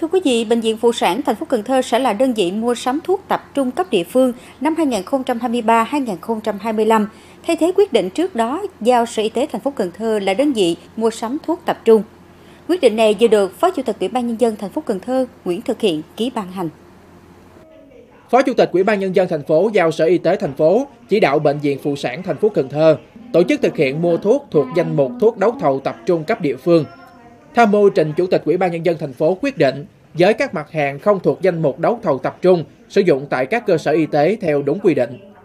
Thưa quý vị, Bệnh viện Phụ sản thành phố Cần Thơ sẽ là đơn vị mua sắm thuốc tập trung cấp địa phương năm 2023-2025, thay thế quyết định trước đó giao Sở Y tế thành phố Cần Thơ là đơn vị mua sắm thuốc tập trung. Quyết định này vừa được Phó Chủ tịch Ủy ban Nhân dân thành phố Cần Thơ Nguyễn Thực Hiện ký ban hành. Phó Chủ tịch Ủy ban Nhân dân thành phố giao Sở Y tế thành phố chỉ đạo Bệnh viện Phụ sản thành phố Cần Thơ tổ chức thực hiện mua thuốc thuộc danh mục thuốc đấu thầu tập trung cấp địa phương, tham mưu trình Chủ tịch Ủy ban Nhân dân thành phố quyết định với các mặt hàng không thuộc danh mục đấu thầu tập trung sử dụng tại các cơ sở y tế theo đúng quy định.